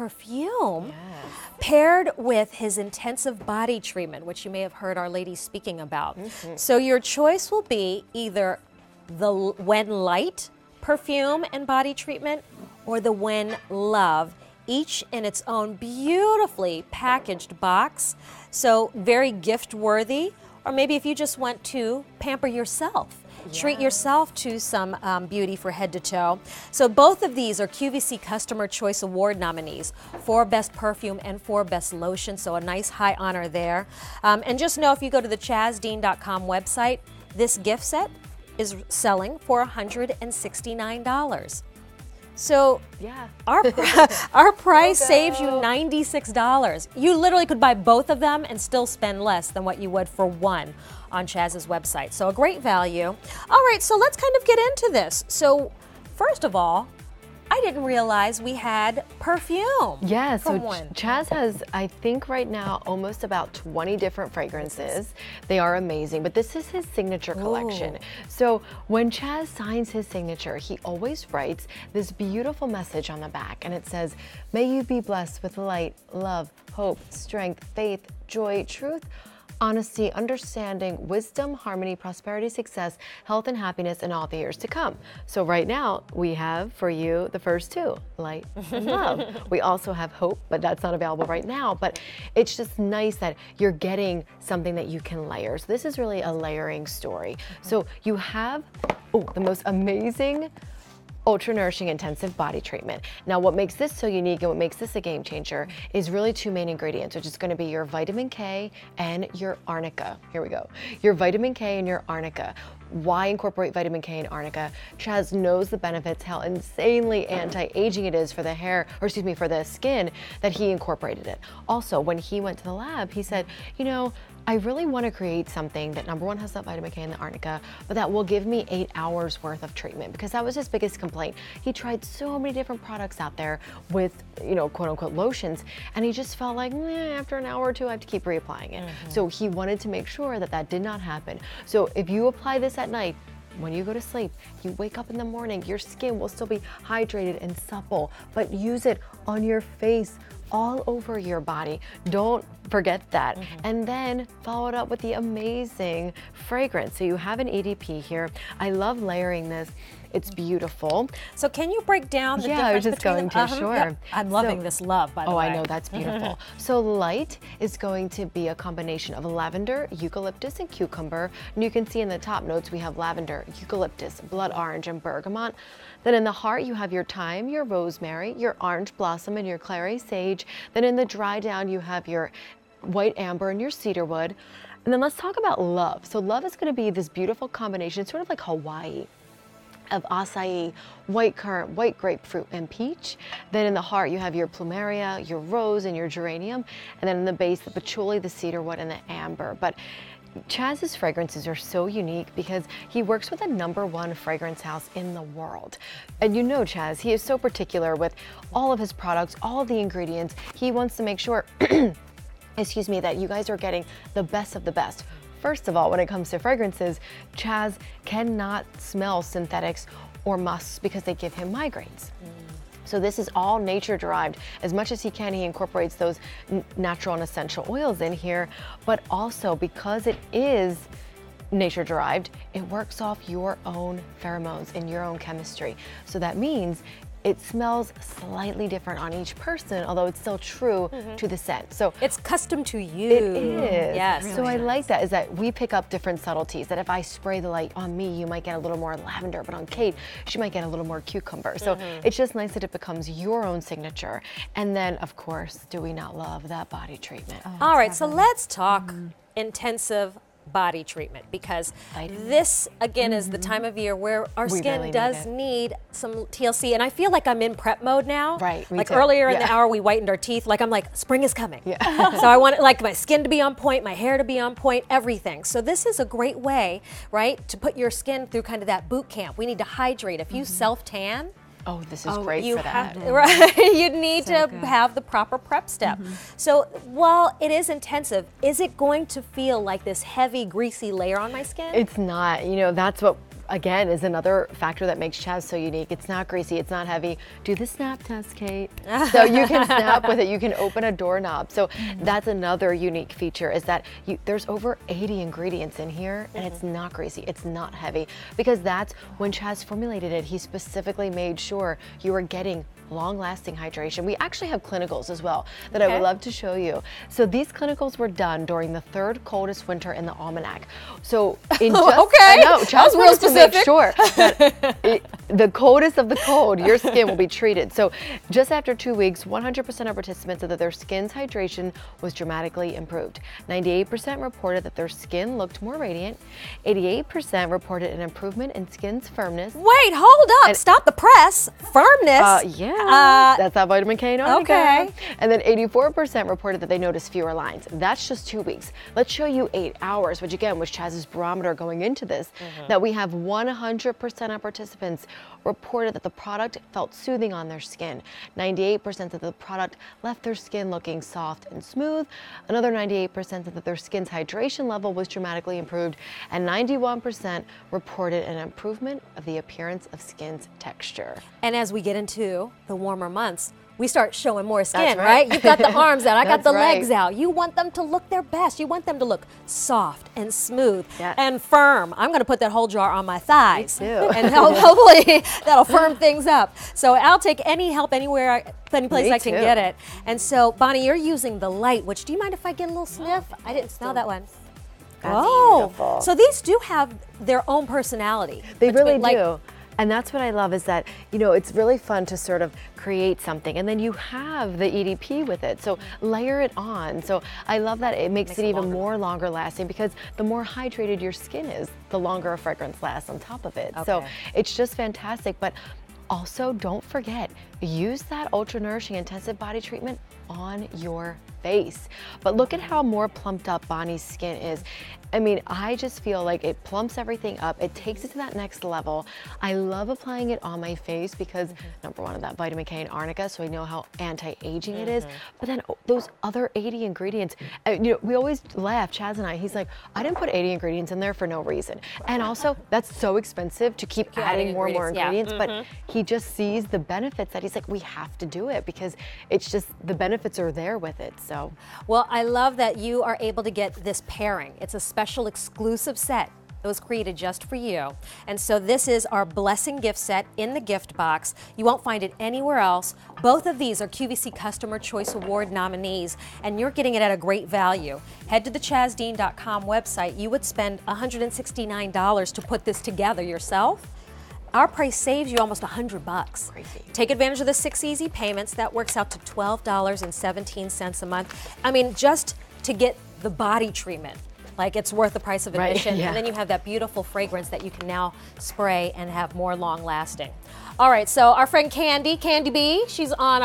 perfume, yes, paired with his intensive body treatment, which you may have heard our ladies speaking about. Mm-hmm. So your choice will be either the WEN Light perfume and body treatment or the WEN Love, each in its own beautifully packaged box. So very gift worthy. Or maybe if you just want to pamper yourself, yeah, treat yourself to some beauty for head to toe. So both of these are QVC Customer Choice Award nominees for Best Perfume and for Best Lotion, so a nice high honor there. And just know if you go to the ChazDean.com website, this gift set is selling for $169. So yeah, our price saves you $96. You literally could buy both of them and still spend less than what you would for one on Chaz's website. So a great value. All right, so let's kind of get into this. So first of all, I didn't realize we had perfume. Yeah, so Chaz has, I think right now, almost about 20 different fragrances. They are amazing, but this is his signature collection. Ooh. So when Chaz signs his signature, he always writes this beautiful message on the back, and it says, "May you be blessed with light, love, hope, strength, faith, joy, truth, honesty, understanding, wisdom, harmony, prosperity, success, health, and happiness in all the years to come." So right now, we have for you the first two, light and love. We also have hope, but that's not available right now. But it's just nice that you're getting something that you can layer. So this is really a layering story. So you have the most amazing ultra nourishing intensive body treatment. Now what makes this so unique and what makes this a game changer is really two main ingredients, which is going to be your vitamin K and your arnica. Here we go. Your vitamin K and your arnica. Why incorporate vitamin K and arnica? Chaz knows the benefits, how insanely anti-aging it is for the hair, or excuse me, for the skin, that he incorporated it. Also, when he went to the lab, he said, you know, I really want to create something that, number one, has that vitamin K and the arnica, but that will give me 8 hours worth of treatment, because that was his biggest complaint. He tried so many different products out there with, you know, quote unquote lotions, and he just felt like, after an hour or two, I have to keep reapplying it. Mm-hmm. So he wanted to make sure that that did not happen. So if you apply this at night, when you go to sleep, you wake up in the morning, your skin will still be hydrated and supple, but use it on your face, all over your body. Don't forget that. Mm-hmm. And then follow it up with the amazing fragrance. So you have an EDP here. I love layering this. It's beautiful. So can you break down the difference between them? Yeah, I was just going to, sure. I'm loving this love, by the way. Oh, I know, that's beautiful. So light is going to be a combination of lavender, eucalyptus, and cucumber. And you can see in the top notes, we have lavender, eucalyptus, blood orange, and bergamot. Then in the heart, you have your thyme, your rosemary, your orange blossom, and your clary sage. Then in the dry down, you have your white amber and your cedarwood. And then let's talk about love. So love is going to be this beautiful combination, sort of like Hawaii, of acai, white currant, white grapefruit, and peach. Then in the heart, you have your plumeria, your rose, and your geranium. And then in the base, the patchouli, the cedarwood, and the amber. But Chaz's fragrances are so unique because he works with the #1 fragrance house in the world. And you know Chaz, he is so particular with all of his products, all of the ingredients. He wants to make sure, excuse me, that you guys are getting the best of the best. First of all, when it comes to fragrances, Chaz cannot smell synthetics or musks because they give him migraines. So this is all nature derived. As much as he can, he incorporates those natural and essential oils in here, but also because it is nature derived, it works off your own pheromones and your own chemistry. So that means it smells slightly different on each person, although it's still true to the scent. So it's custom to you. It is. Yes. Really so nice. I like that, is that we pick up different subtleties, that if I spray the light on me, you might get a little more lavender, but on Kate, she might get a little more cucumber. So it's just nice that it becomes your own signature. And then, of course, do we not love that body treatment? Oh, all right, so let's talk intensive body treatment, because this again is the time of year where our skin really does need some TLC, and I feel like I'm in prep mode now. Right, like too. Earlier in the hour we whitened our teeth. Like I'm like, spring is coming. Yeah. So I want like my skin to be on point, my hair to be on point, everything. So this is a great way, right, to put your skin through kind of that boot camp. We need to hydrate. If you self-tan, oh, this is great for that. Right, you need to have the proper prep step. So while it is intensive, is it going to feel like this heavy, greasy layer on my skin? It's not. You know, that's what again, is another factor that makes Chaz so unique. It's not greasy, it's not heavy. Do the snap test, Kate. So you can snap with it, you can open a doorknob. So that's another unique feature, is that there's over 80 ingredients in here, and it's not greasy, it's not heavy, because that's when Chaz formulated it, he specifically made sure you were getting long-lasting hydration. We actually have clinicals as well that I would love to show you. So these clinicals were done during the third coldest winter in the almanac. So in just Chaz wants to make sure that the coldest of the cold, your skin will be treated. So just after 2 weeks, 100% of participants said that their skin's hydration was dramatically improved. 98% reported that their skin looked more radiant. 88% reported an improvement in skin's firmness. Wait, hold up, stop the press. Firmness? That's that vitamin K. Okay. And then 84% reported that they noticed fewer lines. That's just 2 weeks. Let's show you 8 hours, which again was Chaz's barometer going into this, that we have 100% of participants reported that the product felt soothing on their skin. 98% that the product left their skin looking soft and smooth. Another 98% that their skin's hydration level was dramatically improved. And 91% reported an improvement of the appearance of skin's texture. And as we get into the warmer months, we start showing more skin, right? You've got the arms out, I got the legs out. You want them to look their best. You want them to look soft and smooth and firm. I'm gonna put that whole jar on my thighs. Me too. And hopefully that'll firm things up. So I'll take any help anywhere, any place I can get it. And so, Bonnie, you're using the light, which, do you mind if I get a little sniff? I didn't smell that one. That's beautiful. So these do have their own personality. They really do. And that's what I love, is that, you know, it's really fun to sort of create something and then you have the EDP with it. So layer it on. So I love that it makes it even more longer lasting, because the more hydrated your skin is, the longer a fragrance lasts on top of it. So it's just fantastic. But also, don't forget, use that ultra nourishing intensive body treatment on your face. But look at how more plumped up Bonnie's skin is. I mean, I just feel like it plumps everything up. It takes it to that next level. I love applyying it on my face because, number one, of that vitamin K and arnica, so I know how anti-aging it is. But then those other 80 ingredients, you know, we always laugh, Chaz and I, he's like, I didn't put 80 ingredients in there for no reason. And also, that's so expensive to keep adding more and more ingredients, but he just sees the benefits that he's like, we have to do it because it's just, the benefits are there with it. So, well, I love that you are able to get this pairing. It's a special exclusive set that was created just for you. And so this is our blessing gift set in the gift box. You won't find it anywhere else. Both of these are QVC Customer Choice Award nominees, and you're getting it at a great value. Head to the ChazDean.com website. You would spend $169 to put this together yourself. Our price saves you almost $100. Crazy. Take advantage of the 6 easy payments. That works out to $12.17 a month. I mean, just to get the body treatment, like, it's worth the price of admission. And then you have that beautiful fragrance that you can now spray and have more long lasting. All right, so our friend Candy, Candy B, she's on